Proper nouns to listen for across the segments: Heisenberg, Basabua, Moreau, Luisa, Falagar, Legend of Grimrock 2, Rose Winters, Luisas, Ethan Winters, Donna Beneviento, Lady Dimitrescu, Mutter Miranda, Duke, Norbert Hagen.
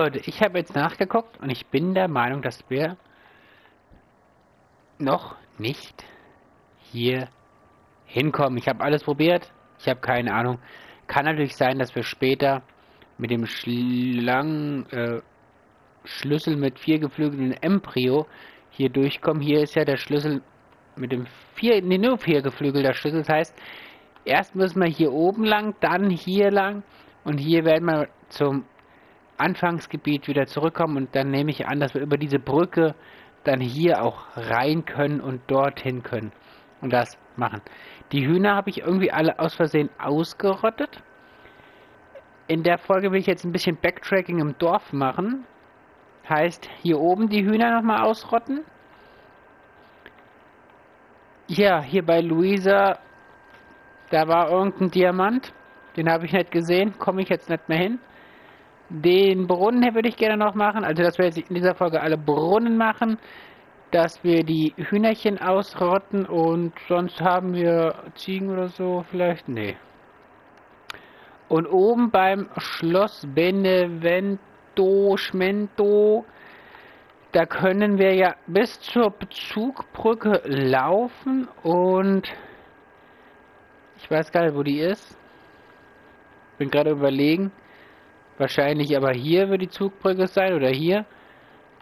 Leute, ich habe jetzt nachgeguckt und ich bin der Meinung, dass wir noch nicht hier hinkommen. Ich habe alles probiert. Ich habe keine Ahnung. Kann natürlich sein, dass wir später mit dem langen Schlüssel mit 4 geflügelten Embryo hier durchkommen. Hier ist ja der Schlüssel mit dem 4 geflügelter Schlüssel. Das heißt, erst müssen wir hier oben lang, dann hier lang und hier werden wir zum Anfangsgebiet wieder zurückkommen und dann nehme ich an, dass wir über diese Brücke dann hier auch rein können und dorthin können und das machen. Die Hühner habe ich irgendwie alle aus Versehen ausgerottet. In der Folge will ich jetzt ein bisschen Backtracking im Dorf machen. Heißt, hier oben die Hühner nochmal ausrotten. Ja, hier bei Luisa, da war irgendein Diamant. Den habe ich nicht gesehen, komme ich jetzt nicht mehr hin. Den Brunnen würde ich gerne noch machen. Also, dass wir jetzt in dieser Folge alle Brunnen machen. Dass wir die Hühnerchen ausrotten und sonst haben wir Ziegen oder so vielleicht. Nee. Und oben beim Schloss Benevento, Schmento, da können wir ja bis zur Bezugbrücke laufen und ich weiß gar nicht, wo die ist. Bin gerade überlegen. Wahrscheinlich aber hier wird die Zugbrücke sein oder hier.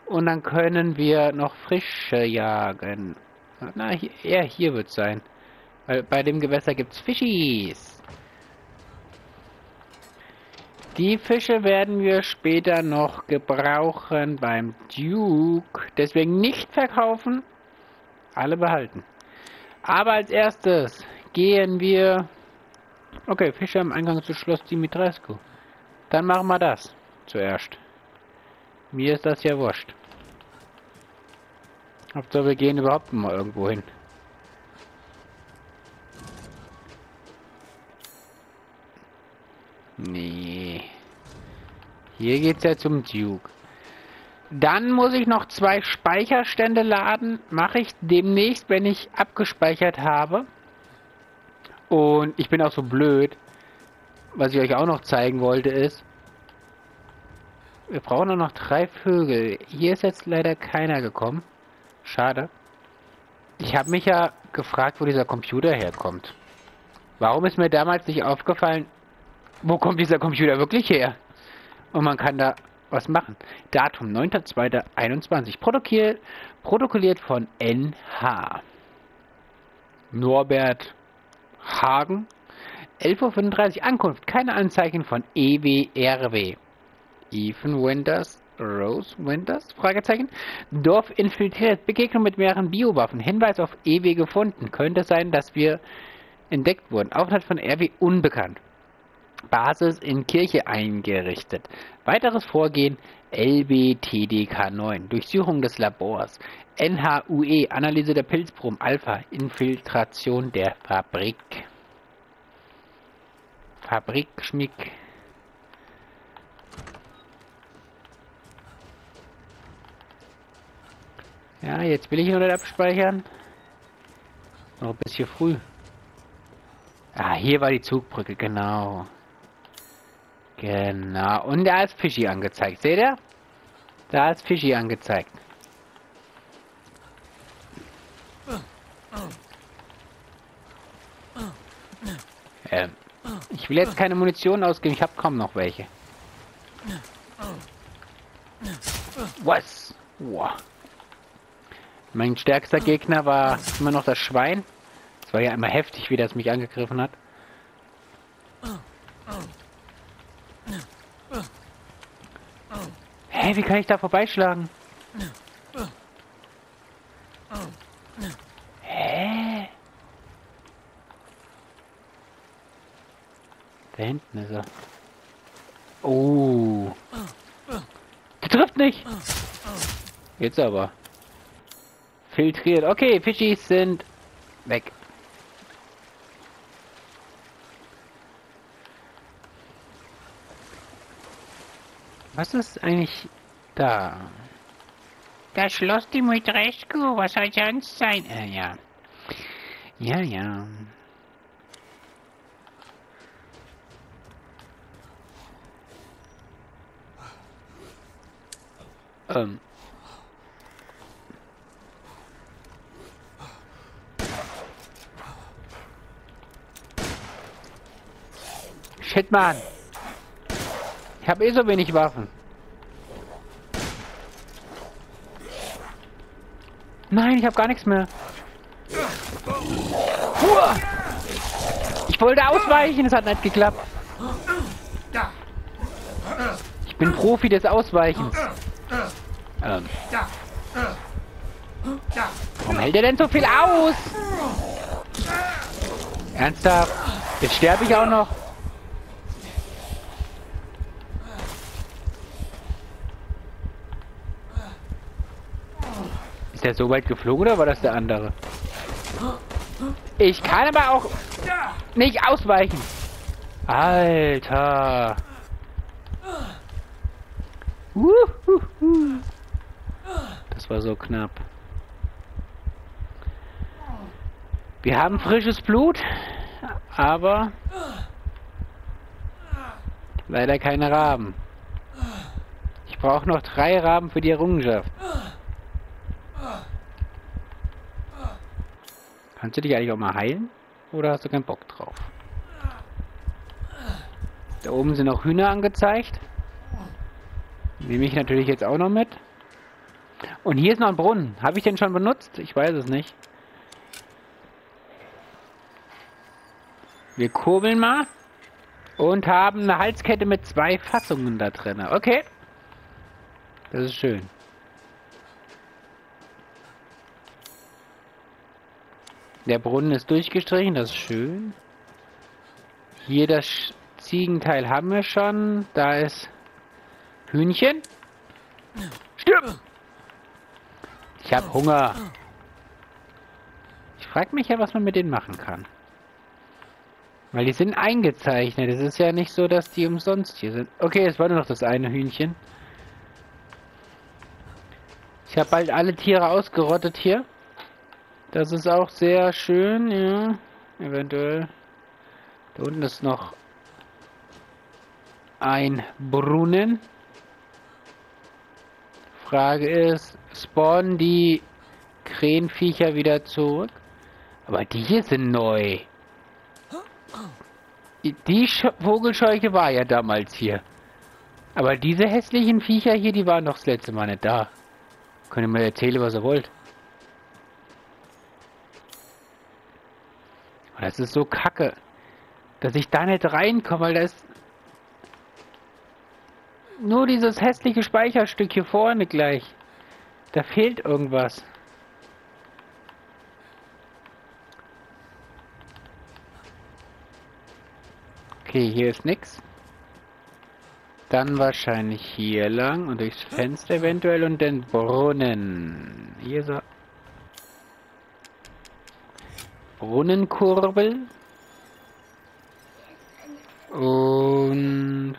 Und dann können wir noch Fische jagen. Na, hier, eher hier wird es sein. Weil bei dem Gewässer gibt es Fischis. Die Fische werden wir später noch gebrauchen beim Duke. Deswegen nicht verkaufen, alle behalten. Aber als erstes gehen wir... Okay, Fische am Eingang zu Schloss Dimitrescu. Dann machen wir das zuerst. Mir ist das ja wurscht. Hauptsache wir gehen überhaupt mal irgendwo hin. Nee. Hier geht's ja zum Duke. Dann muss ich noch 2 Speicherstände laden. Mache ich demnächst, wenn ich abgespeichert habe. Und ich bin auch so blöd. Was ich euch auch noch zeigen wollte ist, wir brauchen noch 3 Vögel. Hier ist jetzt leider keiner gekommen. Schade. Ich habe mich ja gefragt, wo dieser Computer herkommt. Warum ist mir damals nicht aufgefallen, wo kommt dieser Computer wirklich her? Und man kann da was machen. Datum 9.2.21. Protokolliert von NH. Norbert Hagen. 11.35 Uhr. Ankunft. Keine Anzeichen von EWRW. Ethan Winters, Rose Winters? Fragezeichen. Dorf infiltriert. Begegnung mit mehreren Biowaffen. Hinweis auf EW gefunden. Könnte sein, dass wir entdeckt wurden. Aufenthalt von RW unbekannt. Basis in Kirche eingerichtet. Weiteres Vorgehen LBTDK 9. Durchsuchung des Labors. NHUE. Analyse der Pilzproben. Alpha. Infiltration der Fabrik. Fabrikschmick. Ja, jetzt will ich nur nicht abspeichern. Noch ein bisschen früh. Ah, hier war die Zugbrücke, genau. Genau. Und da ist Fischi angezeigt. Seht ihr? Da ist Fischi angezeigt. Ich will jetzt keine Munition ausgeben. Ich habe kaum noch welche. Was? Wow. Mein stärkster Gegner war immer noch das Schwein. Es war ja immer heftig, wie das mich angegriffen hat. Hey, wie kann ich da vorbeischlagen? Hä? Da hinten ist er. Oh. Der trifft nicht. Jetzt aber. Filtriert. Okay, Fischis sind weg. Was ist eigentlich da? Das Schloss Dimitrescu, was soll sonst sein? Ja. Ja, ja. Shit, Mann. Ich habe eh so wenig Waffen. Nein, ich habe gar nichts mehr. Uah! Ich wollte ausweichen, es hat nicht geklappt. Ich bin Profi des Ausweichens. Warum hält er denn so viel aus? Ernsthaft? Jetzt sterbe ich auch noch. Ist der so weit geflogen oder war das der andere? Ich kann aber auch nicht ausweichen. Alter. Das war so knapp. Wir haben frisches Blut, aber leider keine Raben. Ich brauche noch 3 Raben für die Errungenschaft. Kannst du dich eigentlich auch mal heilen? Oder hast du keinen Bock drauf? Da oben sind noch Hühner angezeigt. Nehme ich natürlich jetzt auch noch mit. Und hier ist noch ein Brunnen. Habe ich den schon benutzt? Ich weiß es nicht. Wir kurbeln mal. Und haben eine Halskette mit 2 Fassungen da drin. Okay. Das ist schön. Der Brunnen ist durchgestrichen, das ist schön. Hier das Ziegenteil haben wir schon. Da ist Hühnchen. Stirb! Ich habe Hunger. Ich frage mich ja, was man mit denen machen kann. Weil die sind eingezeichnet. Es ist ja nicht so, dass die umsonst hier sind. Okay, es war nur noch das eine Hühnchen. Ich habe bald alle Tiere ausgerottet hier. Das ist auch sehr schön, ja. Eventuell. Da unten ist noch ein Brunnen. Frage ist, spawnen die Krähenviecher wieder zurück? Aber die hier sind neu. Die Vogelscheuche war ja damals hier. Aber diese hässlichen Viecher hier, die waren doch das letzte Mal nicht da. Könnt ihr mir erzählen, was ihr wollt. Das ist so kacke, dass ich da nicht reinkomme, weil da ist nur dieses hässliche Speicherstück hier vorne gleich. Da fehlt irgendwas. Okay, hier ist nichts. Dann wahrscheinlich hier lang und durchs Fenster eventuell und den Brunnen. Hier so. Brunnenkurbel. Und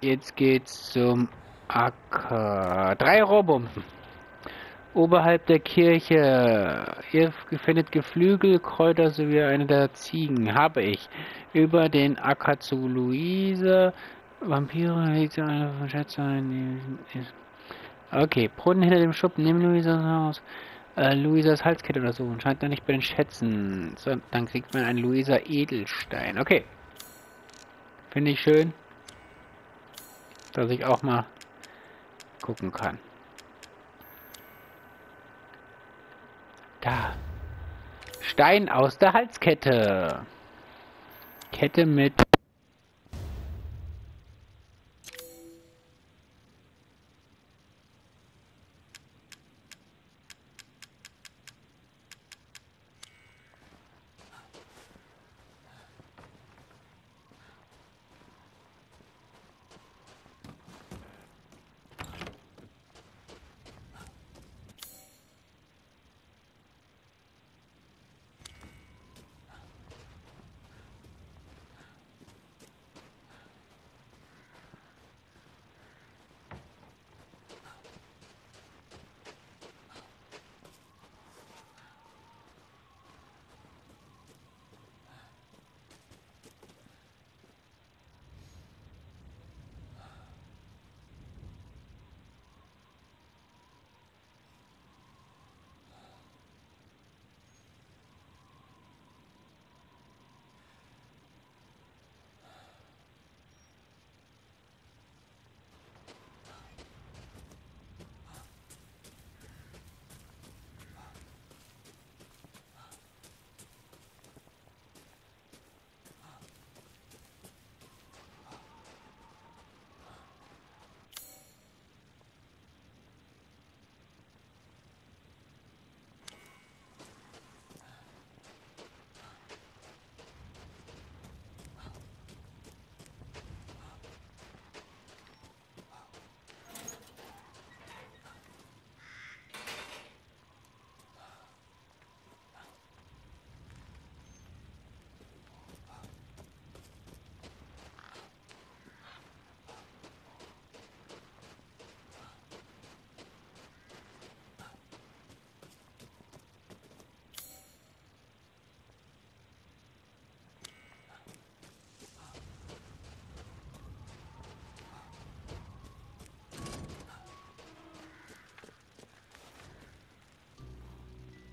jetzt geht's zum Acker. 3 Rohrbomben. Oberhalb der Kirche. Ihr findet Geflügel, Kräuter sowie eine der Ziegen. Habe ich. Über den Acker zu Luise. Vampire, liegt eine Verschätzung. Okay, Brunnen hinter dem Schuppen. Nimm Luise raus. Luisas Halskette oder so. Und scheint noch nicht bei den Schätzen. So, dann kriegt man einen Luisa Edelstein. Okay. Finde ich schön. Dass ich auch mal gucken kann. Da. Stein aus der Halskette. Kette mit...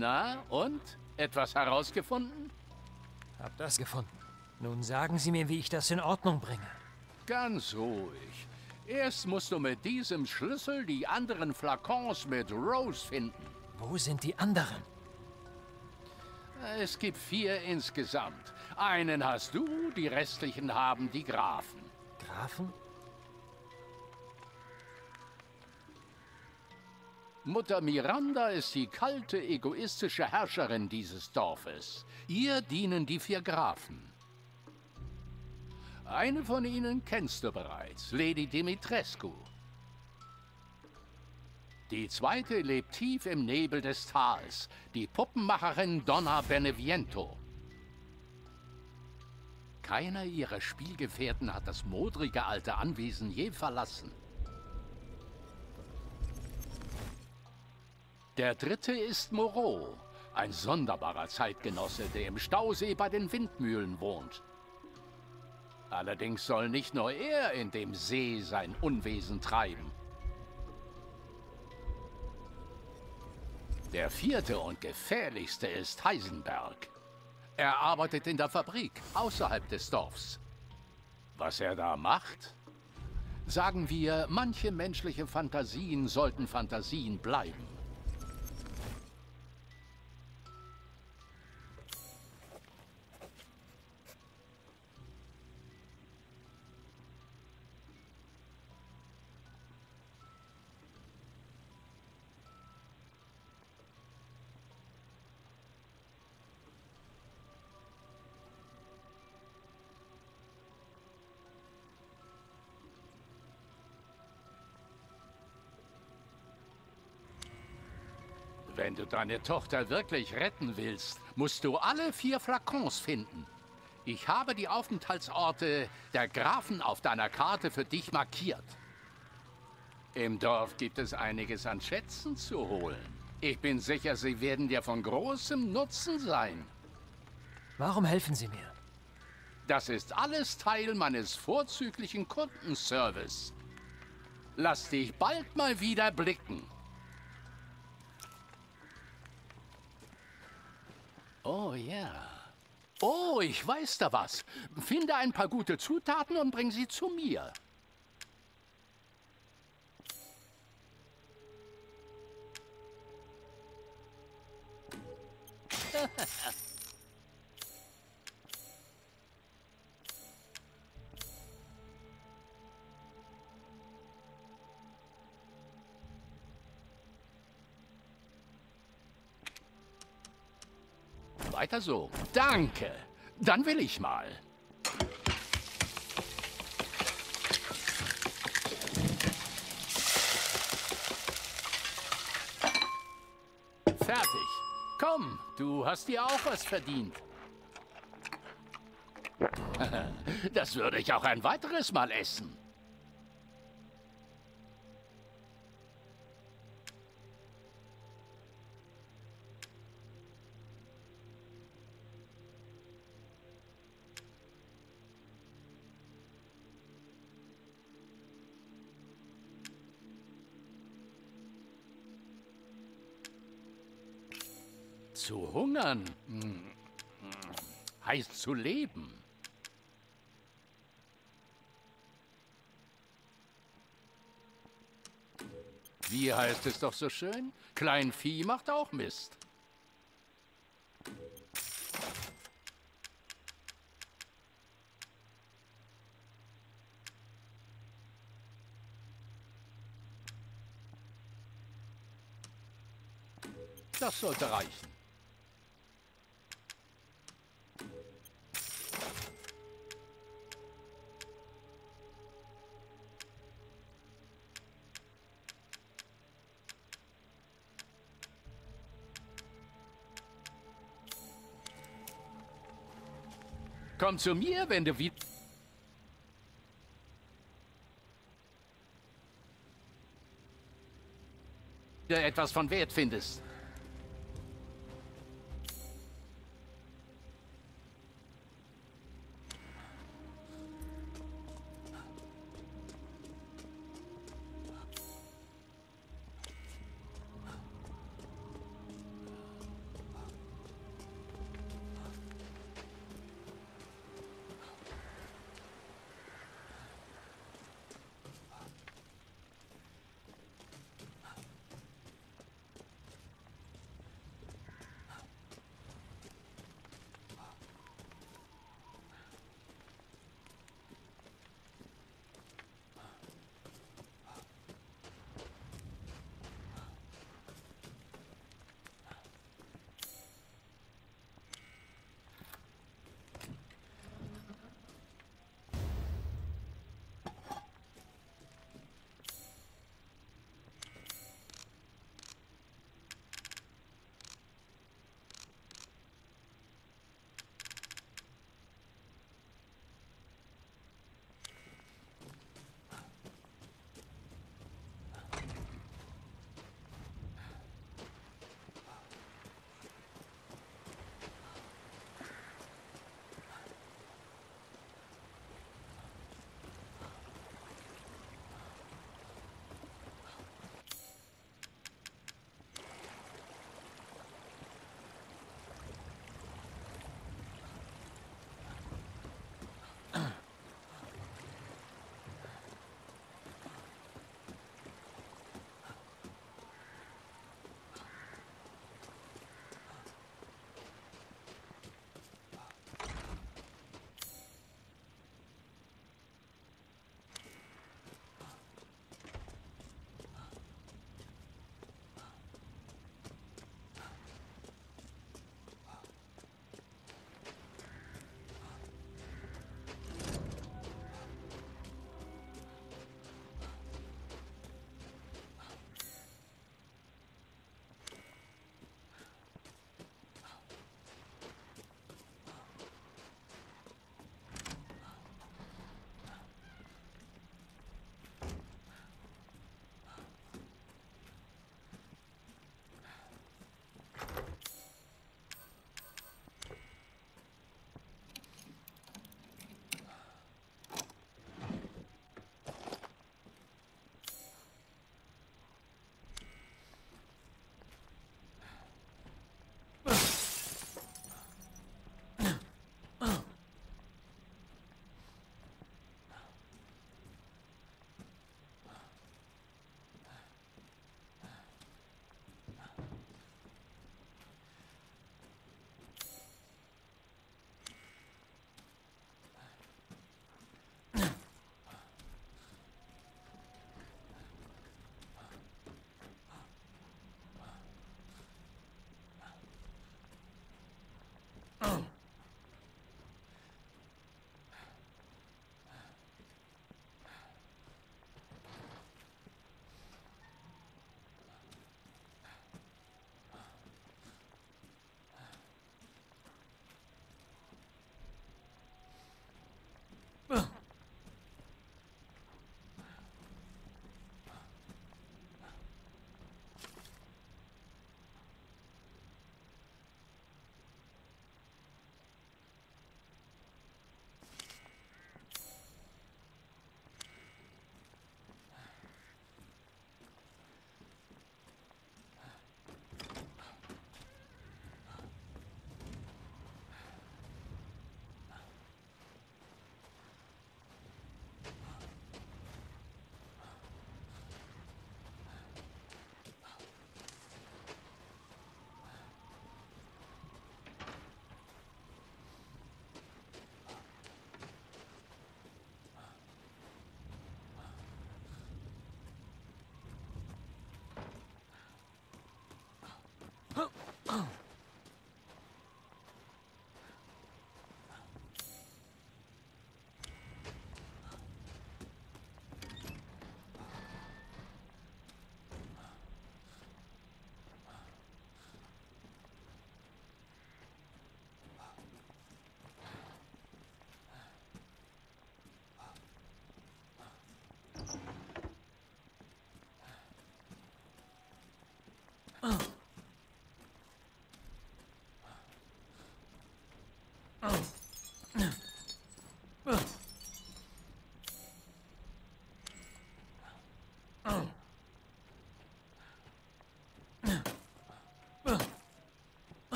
Na, und? Etwas herausgefunden? Hab das gefunden. Nun sagen Sie mir, wie ich das in Ordnung bringe. Ganz ruhig. Erst musst du mit diesem Schlüssel die anderen Flakons mit Rose finden. Wo sind die anderen? Es gibt 4 insgesamt. Einen hast du, die restlichen haben die Grafen. Grafen? Mutter Miranda ist die kalte, egoistische Herrscherin dieses Dorfes. Ihr dienen die 4 Grafen. Eine von ihnen kennst du bereits, Lady Dimitrescu. Die zweite lebt tief im Nebel des Tals, die Puppenmacherin Donna Beneviento. Keiner ihrer Spielgefährten hat das modrige alte Anwesen je verlassen. Der dritte ist Moreau, ein sonderbarer Zeitgenosse, der im Stausee bei den Windmühlen wohnt. Allerdings soll nicht nur er in dem See sein Unwesen treiben. Der vierte und gefährlichste ist Heisenberg. Er arbeitet in der Fabrik außerhalb des Dorfs. Was er da macht? Sagen wir, manche menschliche Fantasien sollten Fantasien bleiben. Wenn du deine Tochter wirklich retten willst, musst du alle 4 Flakons finden. Ich habe die Aufenthaltsorte der Grafen auf deiner Karte für dich markiert. Im Dorf gibt es einiges an Schätzen zu holen. Ich bin sicher, sie werden dir von großem Nutzen sein. Warum helfen Sie mir? Das ist alles Teil meines vorzüglichen Kundenservice. Lass dich bald mal wieder blicken. Oh ja. Oh, ich weiß da was. Finde ein paar gute Zutaten und bring sie zu mir. Weiter so. Danke. Dann will ich mal. Fertig. Komm, du hast dir auch was verdient. Das würde ich auch ein weiteres Mal essen. Zu hungern heißt zu leben. Wie heißt es doch so schön? Klein Vieh macht auch Mist. Das sollte reichen. Komm zu mir, wenn du wieder... etwas von Wert findest.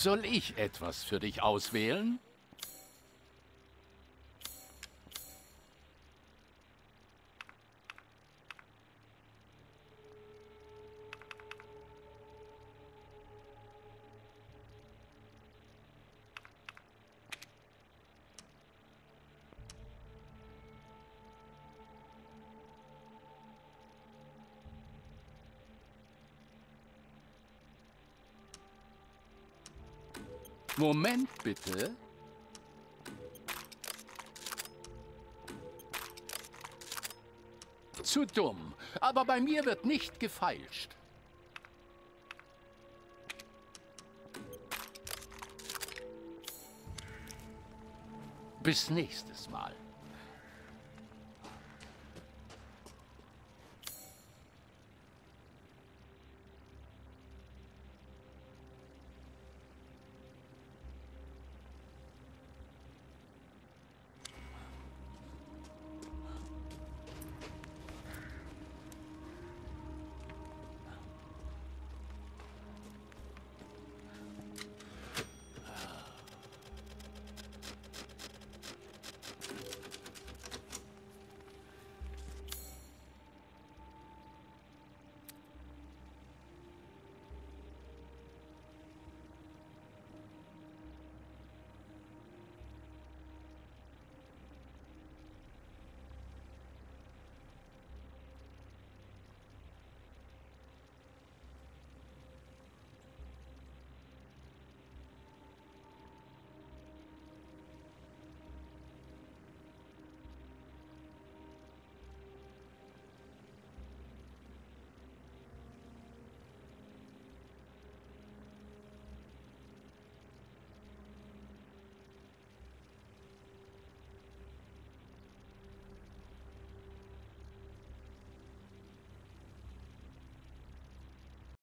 Soll ich etwas für dich auswählen? Moment bitte. Zu dumm, aber bei mir wird nicht gefeilscht. Bis nächstes Mal.